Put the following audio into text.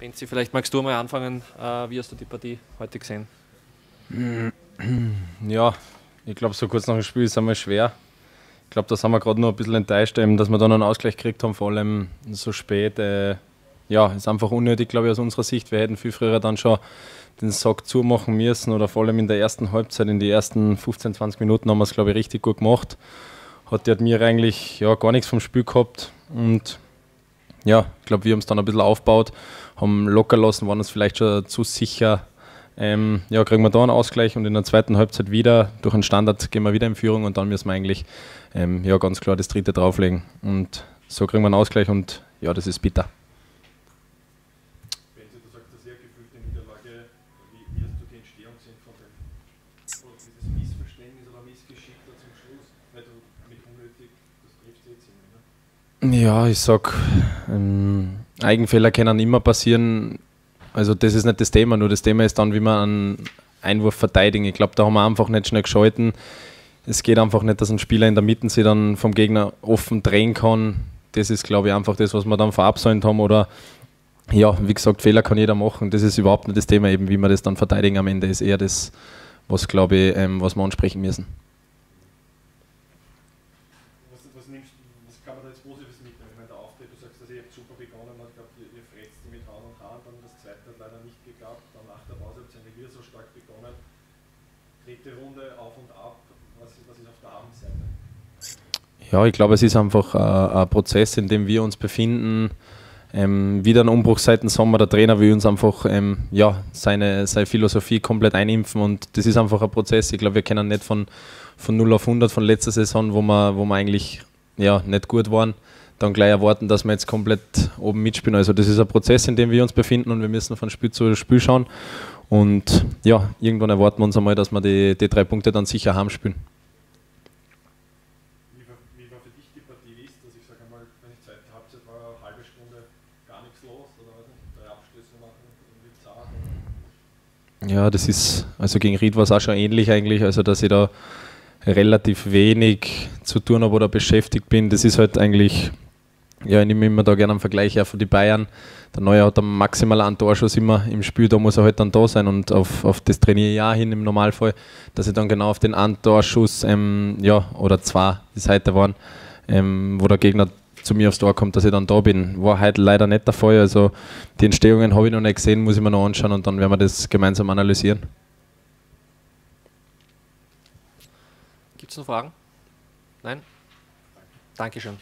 Benzi, vielleicht magst du mal anfangen. Wie hast du die Partie heute gesehen? Ja, ich glaube, so kurz nach dem Spiel ist es einmal schwer. Ich glaube, da sind wir gerade noch ein bisschen enttäuscht, eben, dass wir dann einen Ausgleich gekriegt haben, vor allem so spät. Ja, ist einfach unnötig, glaube ich, aus unserer Sicht. Wir hätten viel früher dann schon den Sack zumachen müssen oder vor allem in der ersten Halbzeit, in die ersten 15, 20 Minuten haben wir es, glaube ich, richtig gut gemacht. Hat mir eigentlich ja, gar nichts vom Spiel gehabt und ja, ich glaube, wir haben es dann ein bisschen aufgebaut, haben locker lassen, waren uns vielleicht schon zu sicher. Ja, kriegen wir da einen Ausgleich und in der zweiten Halbzeit wieder, durch einen Standard gehen wir wieder in Führung und dann müssen wir eigentlich ja, ganz klar das dritte drauflegen. Und so kriegen wir einen Ausgleich und ja, das ist bitter. Ja, ich sag, Eigenfehler können immer passieren. Also das ist nicht das Thema, nur das Thema ist dann, wie man einen Einwurf verteidigen. Ich glaube, da haben wir einfach nicht schnell geschalten. Es geht einfach nicht, dass ein Spieler in der Mitte sich dann vom Gegner offen drehen kann. Das ist, glaube ich, einfach das, was wir dann verabsäumt haben. Oder ja, wie gesagt, Fehler kann jeder machen. Das ist überhaupt nicht das Thema, eben wie wir das dann verteidigen am Ende, ist eher das, was, glaube ich, was wir ansprechen müssen. Ja, ich glaube, es ist einfach ein Prozess, in dem wir uns befinden. Wieder ein Umbruch seit dem Sommer. Der Trainer will uns einfach ja, seine Philosophie komplett einimpfen und das ist einfach ein Prozess. Ich glaube, wir können nicht von 0 auf 100 von letzter Saison, wo wir eigentlich ja, nicht gut waren, dann gleich erwarten, dass wir jetzt komplett oben mitspielen. Also das ist ein Prozess, in dem wir uns befinden und wir müssen von Spiel zu Spiel schauen. Und ja, irgendwann erwarten wir uns einmal, dass wir die 3 Punkte dann sicher heimspielen. Ja, das ist, also gegen Ried war es auch schon ähnlich eigentlich, also dass ich da relativ wenig zu tun habe oder beschäftigt bin, das ist halt eigentlich, ja, ich nehme immer da gerne einen Vergleich auch von den Bayern, der Neuer hat einen maximalen Torschuss immer im Spiel, da muss er halt dann da sein und auf das trainiere ich auch hin im Normalfall, dass ich dann genau auf den einen Torschuss, ja, oder 2, die Seite waren, wo der Gegner zu mir aufs Tor kommt, dass ich dann da bin. War heute leider nicht der Fall, also die Entstehungen habe ich noch nicht gesehen, muss ich mir noch anschauen und dann werden wir das gemeinsam analysieren. Gibt es noch Fragen? Nein? Dankeschön.